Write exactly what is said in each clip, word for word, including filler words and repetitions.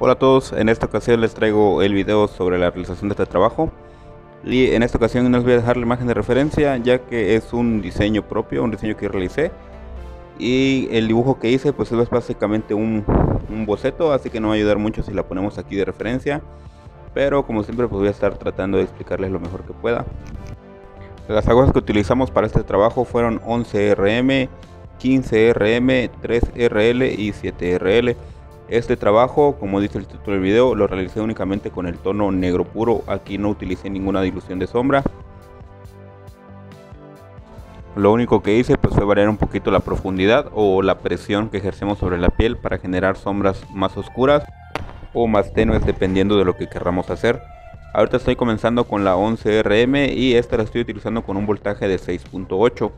Hola a todos, en esta ocasión les traigo el video sobre la realización de este trabajo. Y en esta ocasión no les voy a dejar la imagen de referencia, ya que es un diseño propio, un diseño que realicé. Y el dibujo que hice pues es básicamente un, un boceto, así que no va a ayudar mucho si la ponemos aquí de referencia. Pero como siempre pues voy a estar tratando de explicarles lo mejor que pueda. Las agujas que utilizamos para este trabajo fueron once R M, quince R M, tres R L y siete R L. Este trabajo, como dice el título del video, lo realicé únicamente con el tono negro puro. Aquí no utilicé ninguna dilución de sombra. Lo único que hice pues, fue variar un poquito la profundidad o la presión que ejercemos sobre la piel para generar sombras más oscuras o más tenues, dependiendo de lo que querramos hacer. Ahorita estoy comenzando con la once R M y esta la estoy utilizando con un voltaje de seis punto ocho.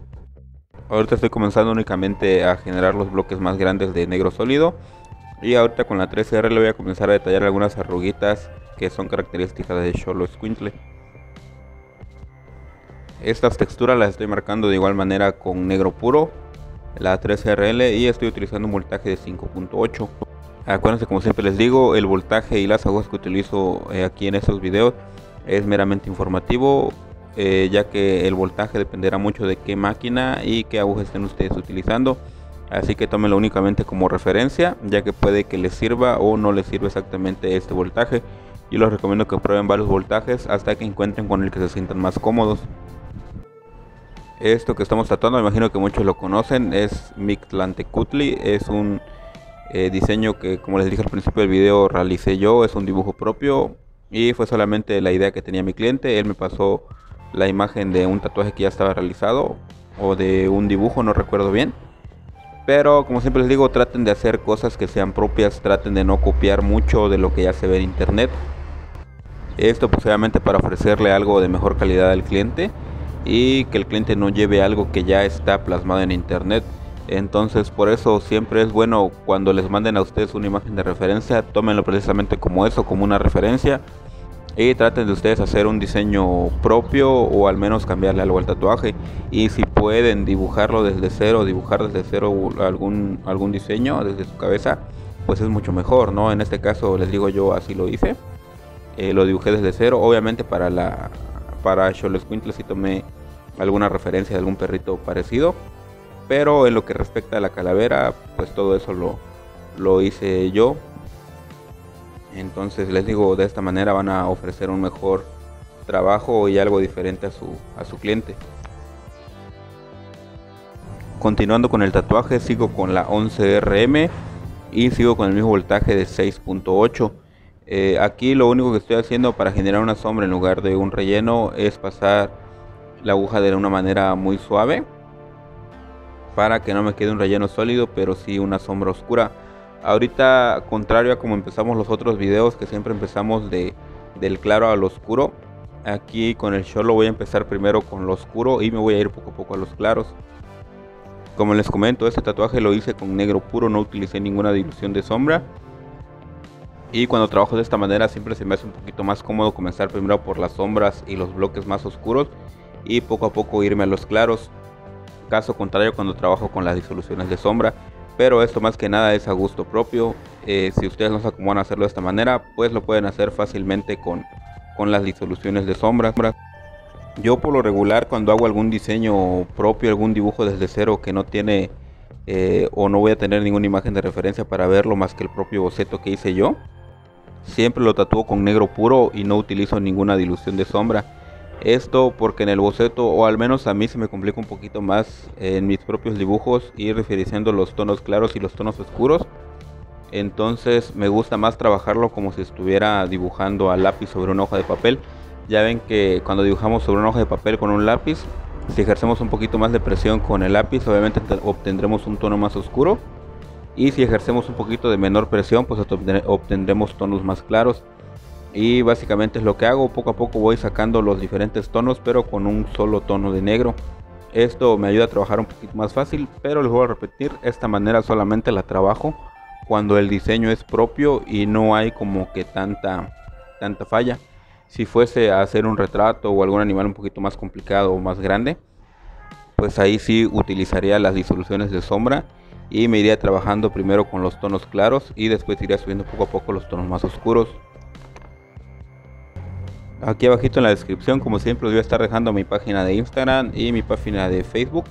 Ahorita estoy comenzando únicamente a generar los bloques más grandes de negro sólido. Y ahorita con la tres R le voy a comenzar a detallar algunas arruguitas que son características de Xoloitzcuintle. Estas texturas las estoy marcando de igual manera con negro puro, la tres R L, y estoy utilizando un voltaje de cinco punto ocho. Acuérdense, como siempre les digo, el voltaje y las agujas que utilizo aquí en estos videos es meramente informativo, eh, ya que el voltaje dependerá mucho de qué máquina y qué aguja estén ustedes utilizando. Así que tómenlo únicamente como referencia, ya que puede que les sirva o no les sirva exactamente este voltaje. Yo les recomiendo que prueben varios voltajes hasta que encuentren con el que se sientan más cómodos. Esto que estamos tratando, me imagino que muchos lo conocen, es Mictlantecuhtli. Es un eh, diseño que, como les dije al principio del video, realicé yo. Es un dibujo propio y fue solamente la idea que tenía mi cliente. Él me pasó la imagen de un tatuaje que ya estaba realizado o de un dibujo, no recuerdo bien. Pero como siempre les digo, traten de hacer cosas que sean propias, traten de no copiar mucho de lo que ya se ve en internet. Esto pues obviamente para ofrecerle algo de mejor calidad al cliente y que el cliente no lleve algo que ya está plasmado en internet. Entonces por eso siempre es bueno, cuando les manden a ustedes una imagen de referencia, tómenlo precisamente como eso, como una referencia. Y traten de ustedes hacer un diseño propio o al menos cambiarle algo al tatuaje. Y si pueden dibujarlo desde cero, dibujar desde cero algún, algún diseño desde su cabeza, pues es mucho mejor, ¿no? En este caso les digo, yo así lo hice, eh, lo dibujé desde cero. Obviamente para la para Xoloitzcuintle sí tomé alguna referencia de algún perrito parecido, pero en lo que respecta a la calavera, pues todo eso lo, lo hice yo. Entonces les digo, de esta manera van a ofrecer un mejor trabajo y algo diferente a su, a su cliente. Continuando con el tatuaje, sigo con la once R M y sigo con el mismo voltaje de seis punto ocho. Eh, aquí lo único que estoy haciendo para generar una sombra en lugar de un relleno es pasar la aguja de una manera muy suave para que no me quede un relleno sólido, pero sí una sombra oscura. Ahorita, contrario a como empezamos los otros videos, que siempre empezamos de, del claro al oscuro, aquí con el Xolo voy a empezar primero con lo oscuro y me voy a ir poco a poco a los claros. Como les comento, este tatuaje lo hice con negro puro, no utilicé ninguna dilución de sombra. Y cuando trabajo de esta manera siempre se me hace un poquito más cómodo comenzar primero por las sombras y los bloques más oscuros y poco a poco irme a los claros. Caso contrario cuando trabajo con las disoluciones de sombra. Pero esto más que nada es a gusto propio. Eh, si ustedes no se acomodan a hacerlo de esta manera, pues lo pueden hacer fácilmente con, con las disoluciones de sombras. Yo por lo regular, cuando hago algún diseño propio, algún dibujo desde cero que no tiene eh, o no voy a tener ninguna imagen de referencia para verlo más que el propio boceto que hice yo, siempre lo tatúo con negro puro y no utilizo ninguna dilución de sombra. Esto porque en el boceto, o al menos a mí, se me complica un poquito más en mis propios dibujos ir diferenciando los tonos claros y los tonos oscuros. Entonces me gusta más trabajarlo como si estuviera dibujando a lápiz sobre una hoja de papel. Ya ven que cuando dibujamos sobre una hoja de papel con un lápiz, si ejercemos un poquito más de presión con el lápiz, obviamente obtendremos un tono más oscuro. Y si ejercemos un poquito de menor presión, pues obtendremos tonos más claros. Y básicamente es lo que hago, poco a poco voy sacando los diferentes tonos, pero con un solo tono de negro. Esto me ayuda a trabajar un poquito más fácil, pero les voy a repetir, esta manera solamente la trabajo cuando el diseño es propio y no hay como que tanta, tanta falla. Si fuese a hacer un retrato o algún animal un poquito más complicado o más grande, pues ahí sí utilizaría las disoluciones de sombra y me iría trabajando primero con los tonos claros y después iría subiendo poco a poco los tonos más oscuros. Aquí abajito en la descripción, como siempre, os voy a estar dejando mi página de Instagram y mi página de Facebook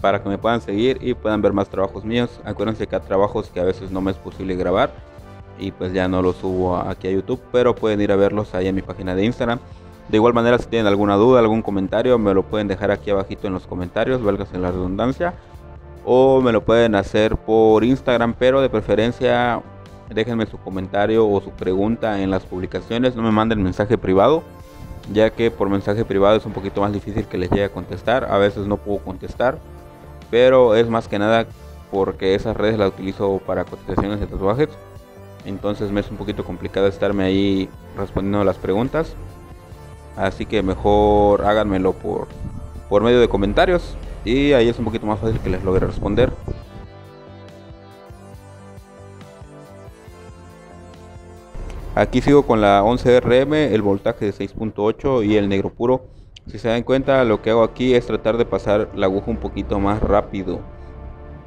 para que me puedan seguir y puedan ver más trabajos míos. Acuérdense que hay trabajos que a veces no me es posible grabar y pues ya no los subo aquí a YouTube, pero pueden ir a verlos ahí en mi página de Instagram. De igual manera, si tienen alguna duda, algún comentario, me lo pueden dejar aquí abajito en los comentarios, válgase la redundancia, o me lo pueden hacer por Instagram, pero de preferencia déjenme su comentario o su pregunta en las publicaciones, no me manden mensaje privado, ya que por mensaje privado es un poquito más difícil que les llegue a contestar, a veces no puedo contestar, pero es más que nada porque esas redes las utilizo para cotizaciones de tatuajes, entonces me es un poquito complicado estarme ahí respondiendo las preguntas, así que mejor háganmelo por, por medio de comentarios y ahí es un poquito más fácil que les logre responder. Aquí sigo con la once R M, el voltaje de seis punto ocho y el negro puro. Si se dan cuenta, lo que hago aquí es tratar de pasar la aguja un poquito más rápido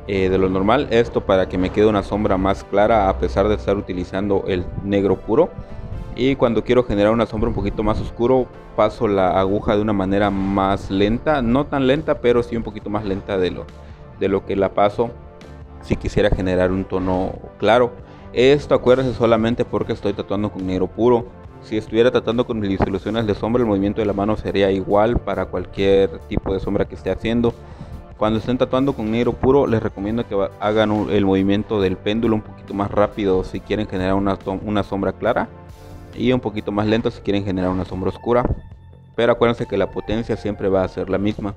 eh, de lo normal. Esto para que me quede una sombra más clara a pesar de estar utilizando el negro puro. Y cuando quiero generar una sombra un poquito más oscuro, paso la aguja de una manera más lenta. No tan lenta, pero sí un poquito más lenta de lo, de lo que la paso si quisiera generar un tono claro. Esto acuérdense solamente porque estoy tatuando con negro puro. Si estuviera tratando con mis disoluciones de sombra, el movimiento de la mano sería igual para cualquier tipo de sombra que esté haciendo. Cuando estén tatuando con negro puro, les recomiendo que hagan un, el movimiento del péndulo un poquito más rápido si quieren generar una, una sombra clara, y un poquito más lento si quieren generar una sombra oscura. Pero acuérdense que la potencia siempre va a ser la misma.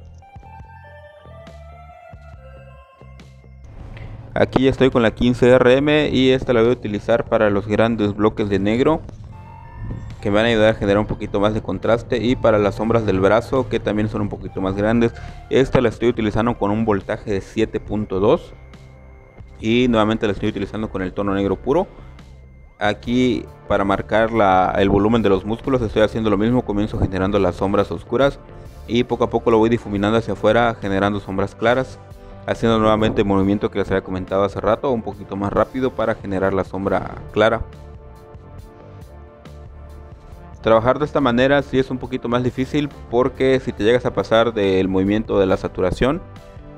Aquí ya estoy con la quince R M y esta la voy a utilizar para los grandes bloques de negro que me van a ayudar a generar un poquito más de contraste, y para las sombras del brazo que también son un poquito más grandes. Esta la estoy utilizando con un voltaje de siete punto dos y nuevamente la estoy utilizando con el tono negro puro. Aquí para marcar la, el volumen de los músculos estoy haciendo lo mismo, comienzo generando las sombras oscuras y poco a poco lo voy difuminando hacia afuera generando sombras claras. Haciendo nuevamente el movimiento que les había comentado hace rato, un poquito más rápido para generar la sombra clara. Trabajar de esta manera sí es un poquito más difícil porque si te llegas a pasar del movimiento de la saturación,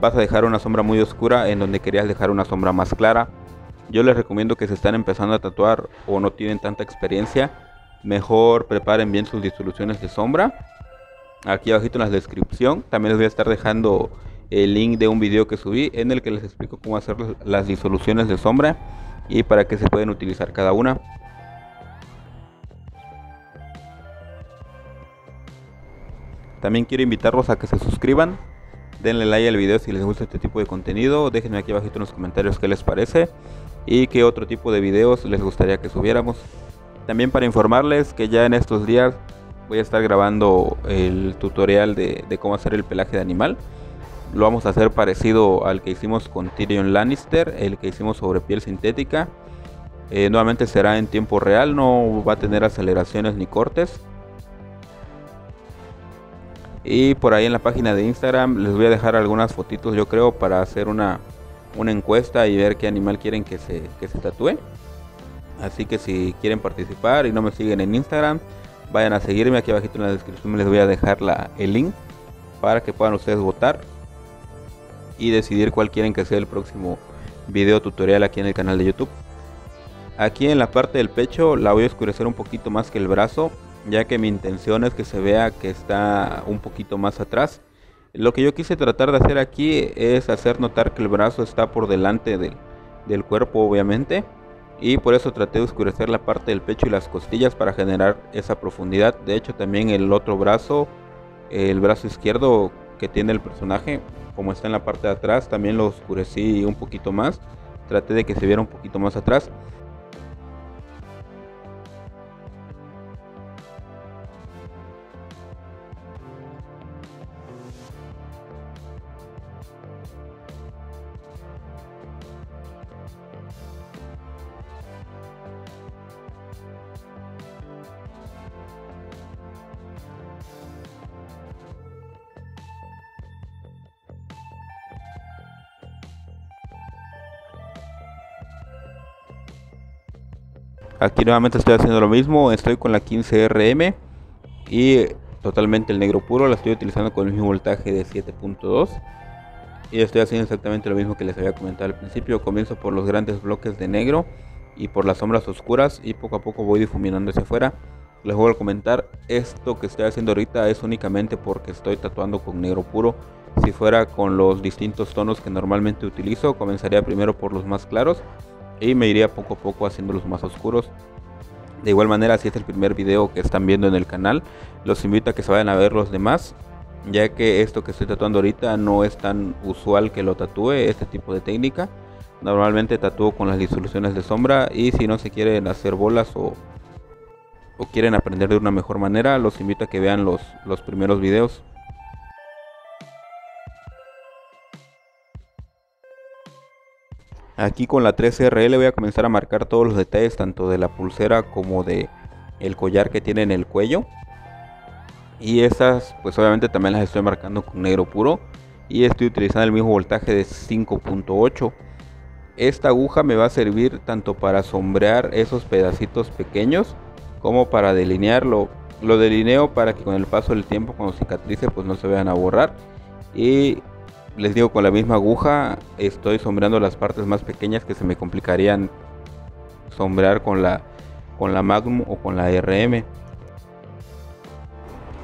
vas a dejar una sombra muy oscura en donde querías dejar una sombra más clara. Yo les recomiendo que si están empezando a tatuar o no tienen tanta experiencia, mejor preparen bien sus disoluciones de sombra. Aquí abajito en la descripción también les voy a estar dejando el link de un video que subí en el que les explico cómo hacer las disoluciones de sombra y para qué se pueden utilizar cada una. También quiero invitarlos a que se suscriban, denle like al video si les gusta este tipo de contenido, déjenme aquí abajito en los comentarios qué les parece y qué otro tipo de videos les gustaría que subiéramos. También para informarles que ya en estos días voy a estar grabando el tutorial de, de cómo hacer el pelaje de animal. Lo vamos a hacer parecido al que hicimos con Tyrion Lannister, el que hicimos sobre piel sintética. Eh, nuevamente será en tiempo real, no va a tener aceleraciones ni cortes. Y por ahí en la página de Instagram les voy a dejar algunas fotitos, yo creo, para hacer una, una encuesta y ver qué animal quieren que se, que se tatúe. Así que si quieren participar y no me siguen en Instagram, vayan a seguirme. Aquí abajito en la descripción les voy a dejar la, el link para que puedan ustedes votar y decidir cuál quieren que sea el próximo video tutorial aquí en el canal de YouTube. Aquí en la parte del pecho la voy a oscurecer un poquito más que el brazo, ya que mi intención es que se vea que está un poquito más atrás. Lo que yo quise tratar de hacer aquí es hacer notar que el brazo está por delante del, del cuerpo, obviamente, y por eso traté de oscurecer la parte del pecho y las costillas para generar esa profundidad. De hecho, también el otro brazo, el brazo izquierdo que tiene el personaje, como está en la parte de atrás, también lo oscurecí un poquito más, traté de que se viera un poquito más atrás. Aquí nuevamente estoy haciendo lo mismo, estoy con la quince R M y totalmente el negro puro, la estoy utilizando con el mismo voltaje de siete punto dos. Y estoy haciendo exactamente lo mismo que les había comentado al principio. Comienzo por los grandes bloques de negro y por las sombras oscuras y poco a poco voy difuminando hacia afuera. Les voy a comentar, esto que estoy haciendo ahorita es únicamente porque estoy tatuando con negro puro. Si fuera con los distintos tonos que normalmente utilizo, comenzaría primero por los más claros y me iría poco a poco haciendo los más oscuros. De igual manera, si es el primer video que están viendo en el canal, los invito a que se vayan a ver los demás, ya que esto que estoy tatuando ahorita no es tan usual que lo tatúe, este tipo de técnica. Normalmente tatúo con las disoluciones de sombra, y si no se quieren hacer bolas o, o quieren aprender de una mejor manera, los invito a que vean los, los primeros videos. Aquí con la trece R L voy a comenzar a marcar todos los detalles, tanto de la pulsera como de el collar que tiene en el cuello. Y estas pues obviamente también las estoy marcando con negro puro y estoy utilizando el mismo voltaje de cinco punto ocho. Esta aguja me va a servir tanto para sombrear esos pedacitos pequeños como para delinearlo. Lo delineo para que con el paso del tiempo, cuando cicatrice, pues no se vayan a borrar. Y les digo, con la misma aguja estoy sombreando las partes más pequeñas que se me complicarían sombrear con la, con la Magnum o con la R M.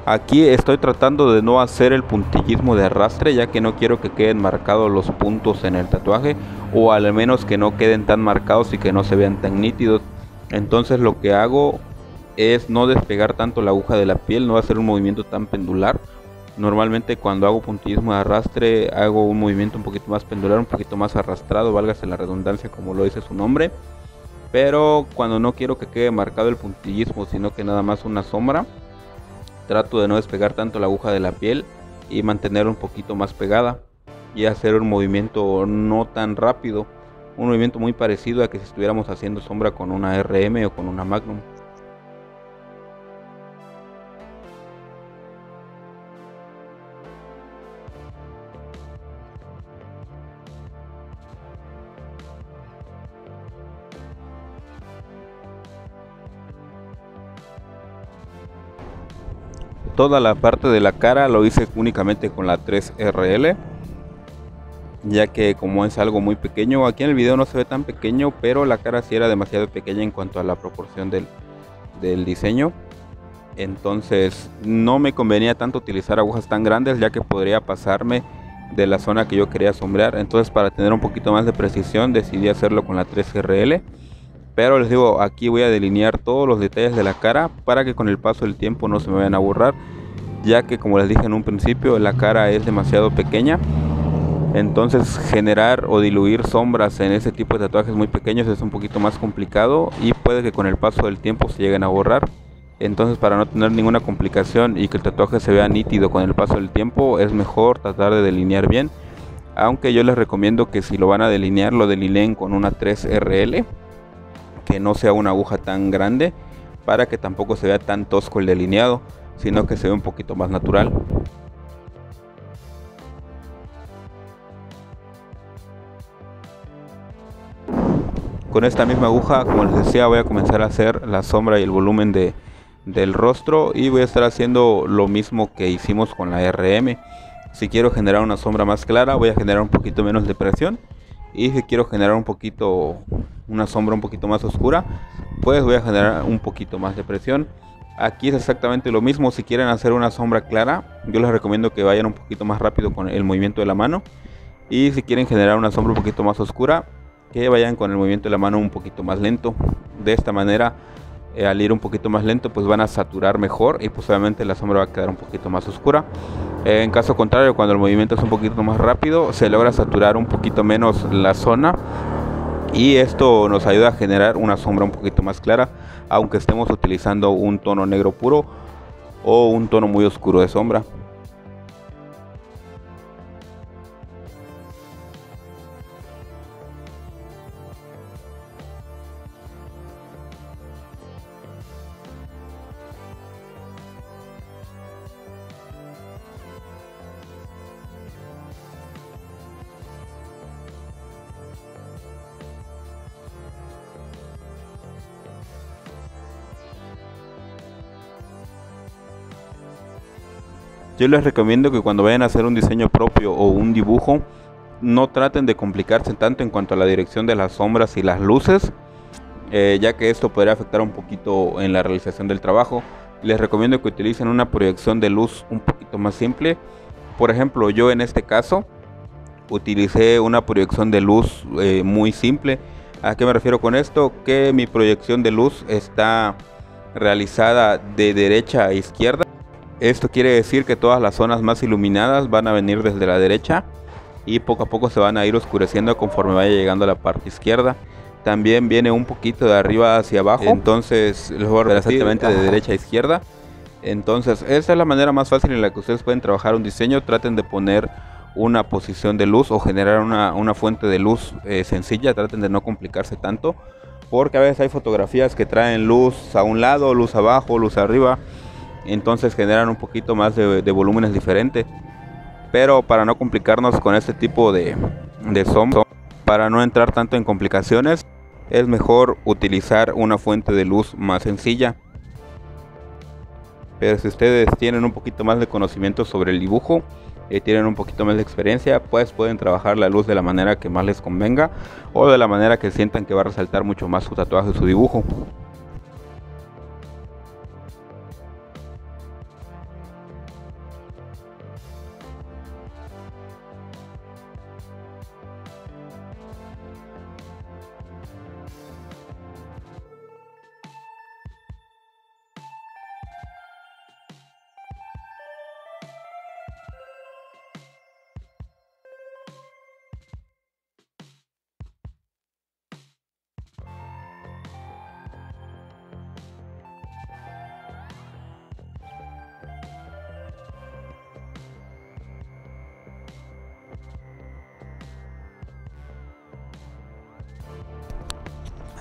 Aquí estoy tratando de no hacer el puntillismo de arrastre, ya que no quiero que queden marcados los puntos en el tatuaje, o al menos que no queden tan marcados y que no se vean tan nítidos. Entonces lo que hago es no despegar tanto la aguja de la piel, no hacer un movimiento tan pendular. Normalmente cuando hago puntillismo de arrastre hago un movimiento un poquito más pendular, un poquito más arrastrado, válgase la redundancia, como lo dice su nombre. Pero cuando no quiero que quede marcado el puntillismo, sino que nada más una sombra, trato de no despegar tanto la aguja de la piel y mantener un poquito más pegada y hacer un movimiento no tan rápido, un movimiento muy parecido a que si estuviéramos haciendo sombra con una R M o con una Magnum. Toda la parte de la cara lo hice únicamente con la tres R L, ya que como es algo muy pequeño, aquí en el video no se ve tan pequeño, pero la cara sí era demasiado pequeña en cuanto a la proporción del, del diseño. Entonces no me convenía tanto utilizar agujas tan grandes, ya que podría pasarme de la zona que yo quería sombrear. Entonces, para tener un poquito más de precisión, decidí hacerlo con la tres R L. Pero les digo, aquí voy a delinear todos los detalles de la cara para que con el paso del tiempo no se me vayan a borrar, ya que como les dije en un principio, la cara es demasiado pequeña. Entonces generar o diluir sombras en ese tipo de tatuajes muy pequeños es un poquito más complicado y puede que con el paso del tiempo se lleguen a borrar. Entonces, para no tener ninguna complicación y que el tatuaje se vea nítido con el paso del tiempo, es mejor tratar de delinear bien. Aunque yo les recomiendo que si lo van a delinear, lo delineen con una tres R L, que no sea una aguja tan grande, para que tampoco se vea tan tosco el delineado, sino que se vea un poquito más natural. Con esta misma aguja, como les decía, voy a comenzar a hacer la sombra y el volumen de, del rostro, y voy a estar haciendo lo mismo que hicimos con la R M. Si quiero generar una sombra más clara, voy a generar un poquito menos de presión, y si quiero generar un poquito una sombra un poquito más oscura, pues voy a generar un poquito más de presión. Aquí es exactamente lo mismo. Si quieren hacer una sombra clara, yo les recomiendo que vayan un poquito más rápido con el movimiento de la mano, y si quieren generar una sombra un poquito más oscura, que vayan con el movimiento de la mano un poquito más lento. De esta manera, eh, al ir un poquito más lento, pues van a saturar mejor y pues obviamente la sombra va a quedar un poquito más oscura. En caso contrario, cuando el movimiento es un poquito más rápido, se logra saturar un poquito menos la zona, y esto nos ayuda a generar una sombra un poquito más clara, aunque estemos utilizando un tono negro puro o un tono muy oscuro de sombra. Yo les recomiendo que cuando vayan a hacer un diseño propio o un dibujo, no traten de complicarse tanto en cuanto a la dirección de las sombras y las luces, eh, ya que esto podría afectar un poquito en la realización del trabajo. Les recomiendo que utilicen una proyección de luz un poquito más simple. Por ejemplo, yo en este caso utilicé una proyección de luz eh, muy simple. ¿A qué me refiero con esto? Que mi proyección de luz está realizada de derecha a izquierda. Esto quiere decir que todas las zonas más iluminadas van a venir desde la derecha y poco a poco se van a ir oscureciendo conforme vaya llegando a la parte izquierda. También viene un poquito de arriba hacia abajo, entonces los voy a repetir exactamente de derecha a izquierda. Entonces esta es la manera más fácil en la que ustedes pueden trabajar un diseño. Traten de poner una posición de luz o generar una, una fuente de luz eh, sencilla. Traten de no complicarse tanto, porque a veces hay fotografías que traen luz a un lado, luz abajo, luz arriba, entonces generan un poquito más de, de volúmenes diferentes. Pero para no complicarnos con este tipo de, de sombra, para no entrar tanto en complicaciones, es mejor utilizar una fuente de luz más sencilla. Pero si ustedes tienen un poquito más de conocimiento sobre el dibujo, eh, tienen un poquito más de experiencia, pues pueden trabajar la luz de la manera que más les convenga o de la manera que sientan que va a resaltar mucho más su tatuaje o su dibujo.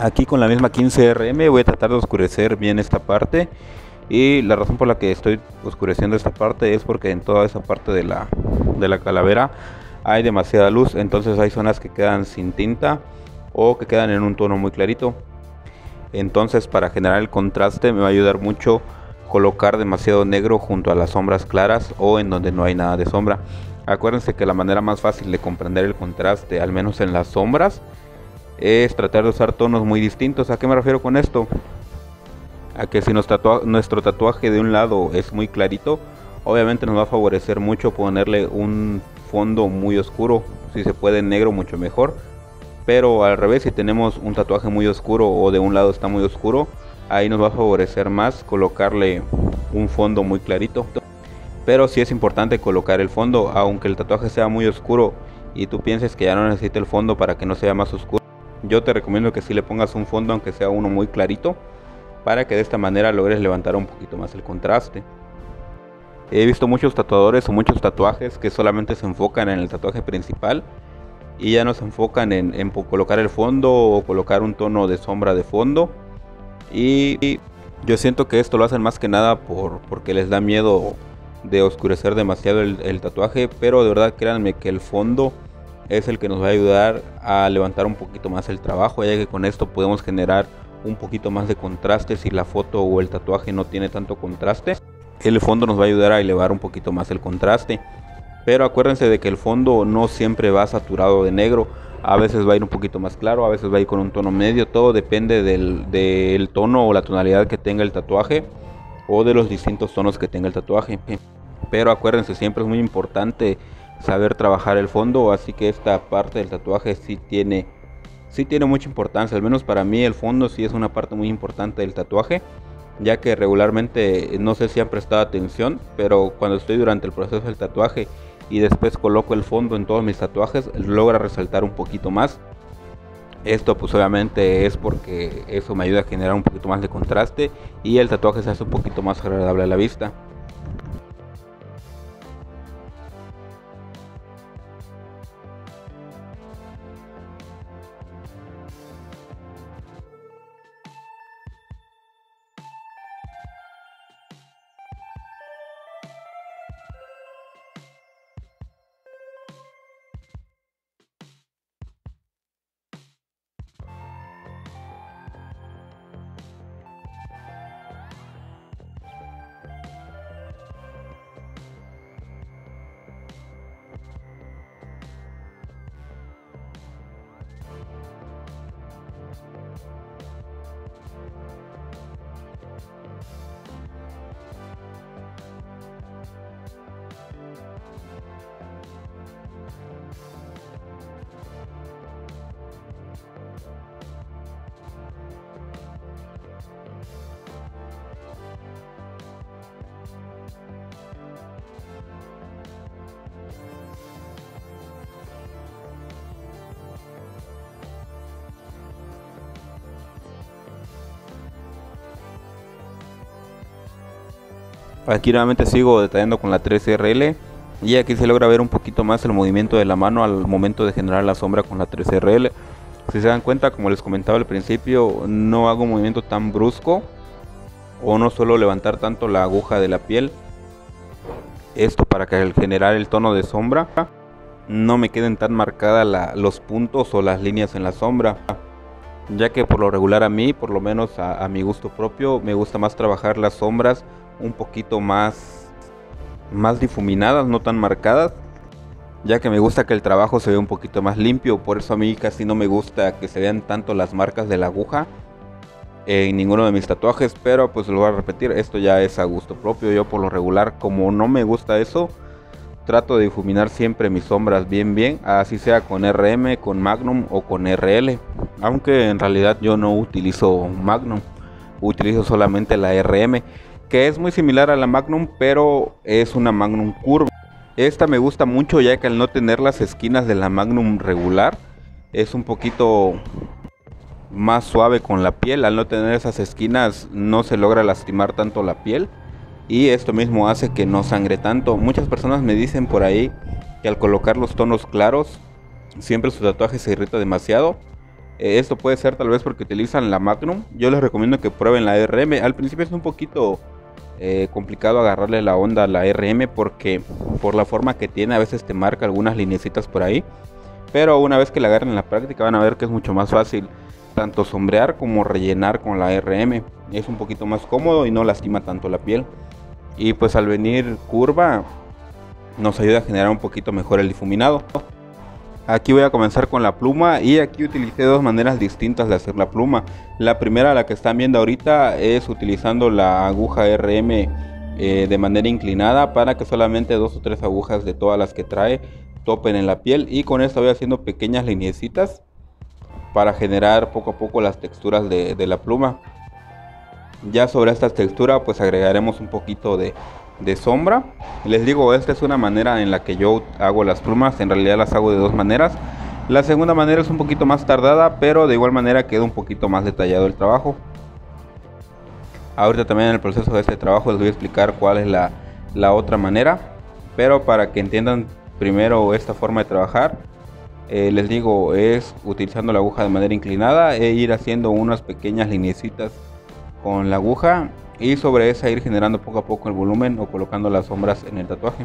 Aquí con la misma quince R M voy a tratar de oscurecer bien esta parte, y la razón por la que estoy oscureciendo esta parte es porque en toda esa parte de la, de la calavera hay demasiada luz, entonces hay zonas que quedan sin tinta o que quedan en un tono muy clarito. Entonces para generar el contraste me va a ayudar mucho colocar demasiado negro junto a las sombras claras o en donde no hay nada de sombra. Acuérdense que la manera más fácil de comprender el contraste, al menos en las sombras, es tratar de usar tonos muy distintos. ¿A qué me refiero con esto? A que si tatua nuestro tatuaje de un lado es muy clarito, obviamente nos va a favorecer mucho ponerle un fondo muy oscuro, si se puede negro mucho mejor. Pero al revés, si tenemos un tatuaje muy oscuro o de un lado está muy oscuro, ahí nos va a favorecer más colocarle un fondo muy clarito. Pero sí es importante colocar el fondo, aunque el tatuaje sea muy oscuro y tú pienses que ya no necesita el fondo para que no sea más oscuro. Yo te recomiendo que si sí le pongas un fondo, aunque sea uno muy clarito, para que de esta manera logres levantar un poquito más el contraste. He visto muchos tatuadores o muchos tatuajes que solamente se enfocan en el tatuaje principal y ya no se enfocan en, en colocar el fondo o colocar un tono de sombra de fondo. Y, y yo siento que esto lo hacen más que nada por, porque les da miedo de oscurecer demasiado el, el tatuaje, pero de verdad créanme que el fondo es el que nos va a ayudar a levantar un poquito más el trabajo, ya que con esto podemos generar un poquito más de contraste. Si la foto o el tatuaje no tiene tanto contraste, el fondo nos va a ayudar a elevar un poquito más el contraste. Pero acuérdense de que el fondo no siempre va saturado de negro, a veces va a ir un poquito más claro, a veces va a ir con un tono medio. Todo depende del, del tono o la tonalidad que tenga el tatuaje o de los distintos tonos que tenga el tatuaje. Pero acuérdense, siempre es muy importante saber trabajar el fondo, así que esta parte del tatuaje sí tiene, sí tiene mucha importancia. Al menos para mí el fondo sí es una parte muy importante del tatuaje, ya que regularmente, no sé si han prestado atención, pero cuando estoy durante el proceso del tatuaje y después coloco el fondo en todos mis tatuajes, logra resaltar un poquito más. Esto pues obviamente es porque eso me ayuda a generar un poquito más de contraste y el tatuaje se hace un poquito más agradable a la vista. Aquí nuevamente sigo detallando con la tres R L y aquí se logra ver un poquito más el movimiento de la mano al momento de generar la sombra con la tres R L. Si se dan cuenta, como les comentaba al principio, no hago un movimiento tan brusco o no suelo levantar tanto la aguja de la piel. Esto para que al generar el tono de sombra no me queden tan marcadas los puntos o las líneas en la sombra, ya que por lo regular a mí, por lo menos a, a mi gusto propio, me gusta más trabajar las sombras un poquito más, más difuminadas, no tan marcadas, ya que me gusta que el trabajo se vea un poquito más limpio. Por eso a mí casi no me gusta que se vean tanto las marcas de la aguja en ninguno de mis tatuajes, pero pues lo voy a repetir, esto ya es a gusto propio. Yo por lo regular, como no me gusta eso, trato de difuminar siempre mis sombras bien bien, así sea con R M, con Magnum o con R L, aunque en realidad yo no utilizo Magnum, utilizo solamente la R M, que es muy similar a la Magnum, pero es una Magnum curva. Esta me gusta mucho, ya que al no tener las esquinas de la Magnum regular, es un poquito más suave con la piel. Al no tener esas esquinas no se logra lastimar tanto la piel, y esto mismo hace que no sangre tanto. Muchas personas me dicen por ahí que al colocar los tonos claros siempre su tatuaje se irrita demasiado. Eh, esto puede ser tal vez porque utilizan la Magnum. Yo les recomiendo que prueben la R M. Al principio es un poquito eh, complicado agarrarle la onda a la R M, porque por la forma que tiene a veces te marca algunas linecitas por ahí. Pero una vez que la agarren en la práctica van a ver que es mucho más fácil tanto sombrear como rellenar con la R M. Es un poquito más cómodo y no lastima tanto la piel. Y pues al venir curva nos ayuda a generar un poquito mejor el difuminado. Aquí voy a comenzar con la pluma, y aquí utilicé dos maneras distintas de hacer la pluma. La primera, la que están viendo ahorita, es utilizando la aguja R M eh, de manera inclinada, para que solamente dos o tres agujas de todas las que trae topen en la piel, y con esto voy haciendo pequeñas lineecitas para generar poco a poco las texturas de, de la pluma. Ya sobre esta textura pues agregaremos un poquito de, de sombra. Les digo, esta es una manera en la que yo hago las plumas. En realidad las hago de dos maneras. La segunda manera es un poquito más tardada, pero de igual manera queda un poquito más detallado el trabajo. Ahorita también en el proceso de este trabajo les voy a explicar cuál es la, la otra manera, pero para que entiendan primero esta forma de trabajar, eh, les digo, es utilizando la aguja de manera inclinada e ir haciendo unas pequeñas lineecitas con la aguja, y sobre esa ir generando poco a poco el volumen o colocando las sombras en el tatuaje.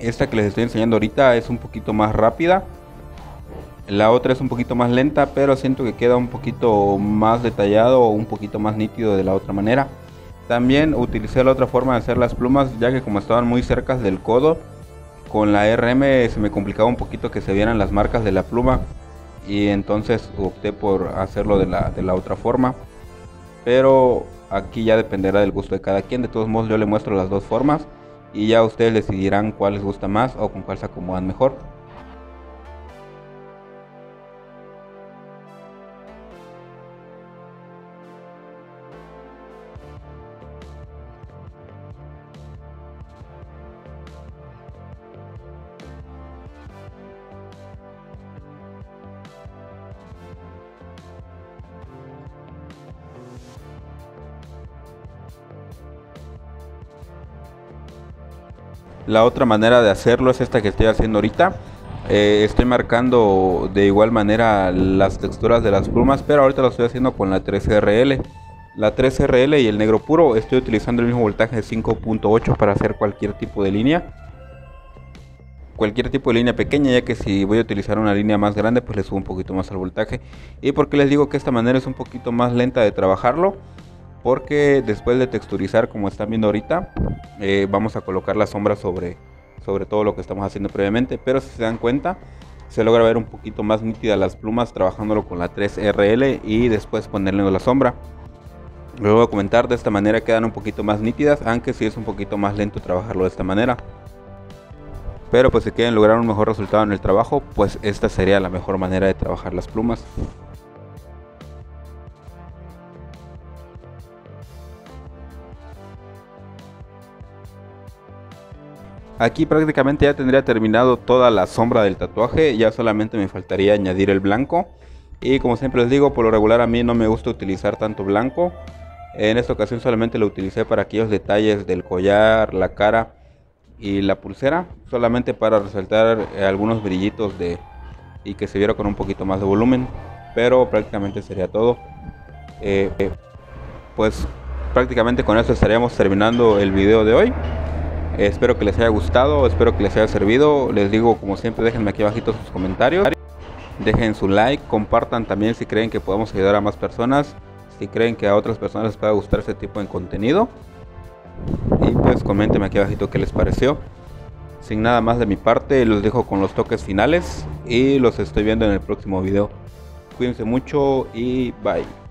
Esta que les estoy enseñando ahorita es un poquito más rápida, la otra es un poquito más lenta, pero siento que queda un poquito más detallado o un poquito más nítido de la otra manera. También utilicé la otra forma de hacer las plumas, ya que como estaban muy cerca del codo, con la R M se me complicaba un poquito que se vieran las marcas de la pluma, y entonces opté por hacerlo de la, de la otra forma. Pero aquí ya dependerá del gusto de cada quien. De todos modos yo le muestro las dos formas y ya ustedes decidirán cuál les gusta más o con cuál se acomodan mejor. La otra manera de hacerlo es esta que estoy haciendo ahorita. Eh, estoy marcando de igual manera las texturas de las plumas, pero ahorita lo estoy haciendo con la tres R L. La tres R L y el negro puro. Estoy utilizando el mismo voltaje de cinco punto ocho para hacer cualquier tipo de línea. Cualquier tipo de línea pequeña, ya que si voy a utilizar una línea más grande, pues le subo un poquito más al voltaje. ¿Y por qué les digo que esta manera es un poquito más lenta de trabajarlo? Porque después de texturizar, como están viendo ahorita, eh, vamos a colocar la sombra sobre, sobre todo lo que estamos haciendo previamente. Pero si se dan cuenta, se logra ver un poquito más nítida las plumas trabajándolo con la tres R L y después ponerle la sombra. Lo voy a comentar, de esta manera quedan un poquito más nítidas, aunque sí es un poquito más lento trabajarlo de esta manera. Pero pues si quieren lograr un mejor resultado en el trabajo, pues esta sería la mejor manera de trabajar las plumas. Aquí prácticamente ya tendría terminado toda la sombra del tatuaje, ya solamente me faltaría añadir el blanco. Y como siempre les digo, por lo regular a mí no me gusta utilizar tanto blanco, En esta ocasión solamente lo utilicé para aquellos detalles del collar, la cara y la pulsera, solamente para resaltar algunos brillitos de y que se viera con un poquito más de volumen, pero prácticamente sería todo. Eh, pues prácticamente con esto estaríamos terminando el video de hoy. Eh, espero que les haya gustado, espero que les haya servido. Les digo, como siempre, déjenme aquí abajito sus comentarios, dejen su like, compartan también si creen que podemos ayudar a más personas, si creen que a otras personas les pueda gustar este tipo de contenido, y pues coméntenme aquí abajito qué les pareció. Sin nada más de mi parte, los dejo con los toques finales y los estoy viendo en el próximo video. Cuídense mucho y bye.